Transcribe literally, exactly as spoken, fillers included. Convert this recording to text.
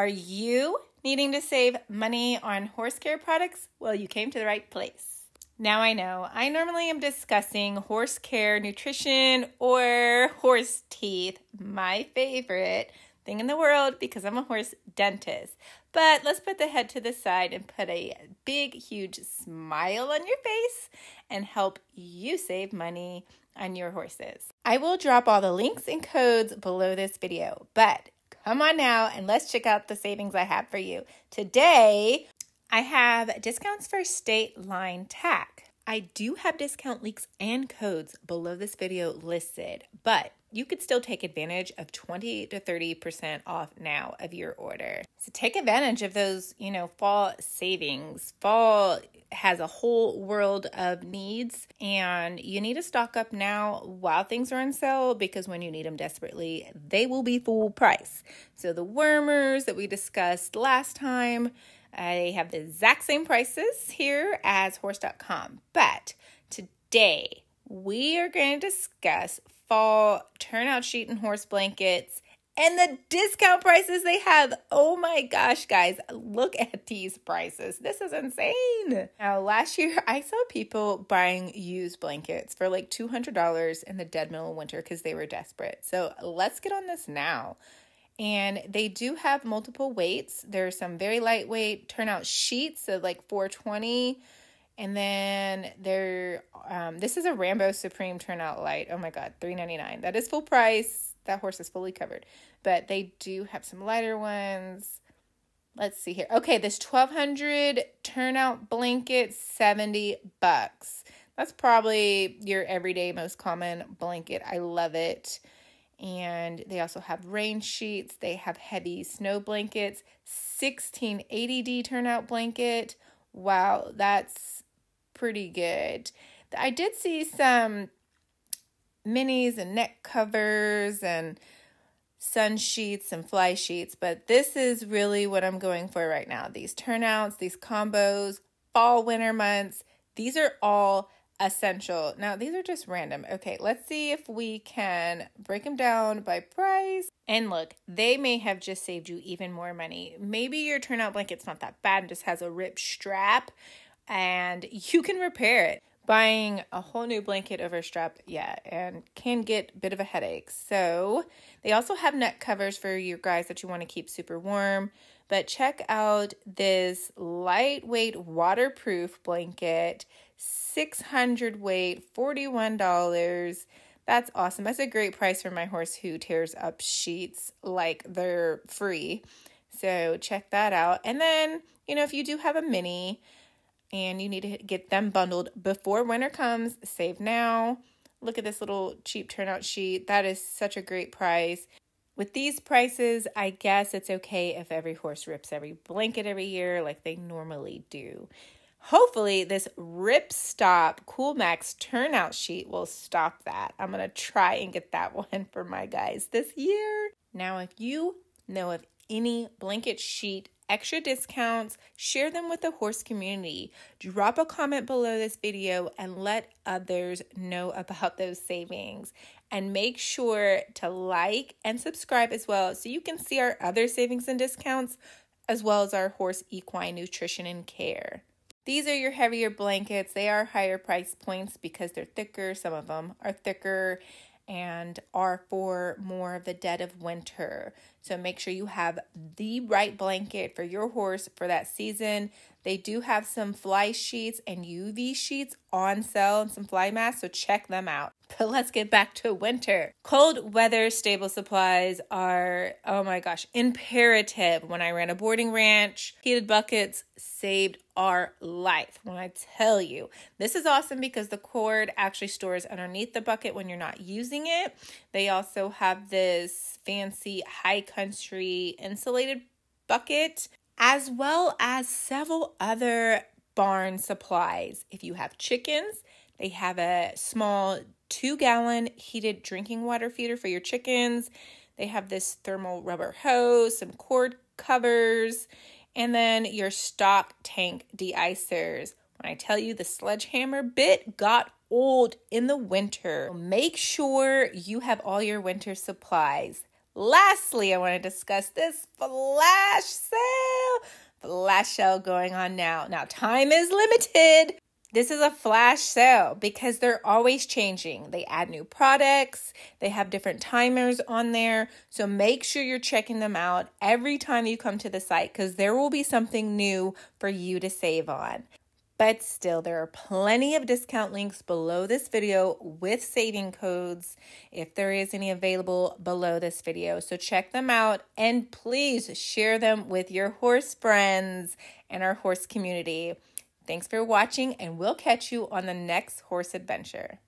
Are you needing to save money on horse care products? Well, you came to the right place. Now I know, I normally am discussing horse care, nutrition, or horse teeth, my favorite thing in the world because I'm a horse dentist. But let's put the head to the side and put a big, huge smile on your face and help you save money on your horses. I will drop all the links and codes below this video, but come on now and let's check out the savings I have for you. Today, I have discounts for State Line Tack. I do have discount links and codes below this video listed, but you could still take advantage of twenty to thirty percent off now of your order. So take advantage of those, you know, fall savings. Fall has a whole world of needs and you need to stock up now while things are on sale because when you need them desperately, they will be full price. So the wormers that we discussed last time, they have the exact same prices here as horse dot com. But today we are going to discuss fall turnout sheet and horse blankets and the discount prices they have. Oh my gosh, guys, look at these prices. This is insane. Now, last year, I saw people buying used blankets for like two hundred dollars in the dead middle of winter because they were desperate. So let's get on this now. And they do have multiple weights. There are some very lightweight turnout sheets, so like four twenty. And then there, um, this is a Rambo Supreme turnout light. Oh my God, three ninety-nine. That is full price. That horse is fully covered, but they do have some lighter ones. Let's see here. Okay, this twelve hundred turnout blanket, seventy bucks. That's probably your everyday most common blanket. I love it. And they also have rain sheets. They have heavy snow blankets, sixteen eighty D turnout blanket. Wow, that's pretty good. I did see some minis and neck covers and sun sheets and fly sheets, but this is really what I'm going for right now. These turnouts, these combos, fall, winter months, these are all essential. Now, these are just random. Okay, let's see if we can break them down by price. And look, they may have just saved you even more money. Maybe your turnout blanket's not that bad and just has a ripped strap and you can repair it. Buying a whole new blanket over a strap, yeah, and can get a bit of a headache. So they also have neck covers for you guys that you want to keep super warm. But check out this lightweight waterproof blanket, six hundred weight, forty-one dollars. That's awesome. That's a great price for my horse who tears up sheets like they're free. So check that out. And then, you know, if you do have a mini, and you need to get them bundled before winter comes. Save now. Look at this little cheap turnout sheet. That is such a great price. With these prices, I guess it's okay if every horse rips every blanket every year like they normally do. Hopefully, this Ripstop Coolmax turnout sheet will stop that. I'm going to try and get that one for my guys this year. Now, if you know of any blanket sheet extra discounts, share them with the horse community. Drop a comment below this video and let others know about those savings. And make sure to like and subscribe as well so you can see our other savings and discounts as well as our horse equine nutrition and care. These are your heavier blankets. They are higher price points because they're thicker. Some of them are thicker and are for more of the dead of winter. So make sure you have the right blanket for your horse for that season. They do have some fly sheets and U V sheets on sale and some fly masks, so check them out. But let's get back to winter. Cold weather stable supplies are, oh my gosh, imperative. When I ran a boarding ranch, heated buckets saved our life. When I tell you, this is awesome because the cord actually stores underneath the bucket when you're not using it. They also have this fancy high country insulated bucket as well as several other barn supplies. If you have chickens, they have a small two gallon heated drinking water feeder for your chickens. They have this thermal rubber hose, some cord covers, and then your stock tank de-icers. When I tell you the sledgehammer bit got old in the winter, make sure you have all your winter supplies. Lastly, I want to discuss this flash sale. Flash sale going on now. Now, time is limited. This is a flash sale because they're always changing. They add new products. They have different timers on there. So make sure you're checking them out every time you come to the site because there will be something new for you to save on. But still, there are plenty of discount links below this video with saving codes if there is any available below this video. So check them out and please share them with your horse friends and our horse community. Thanks for watching and we'll catch you on the next horse adventure.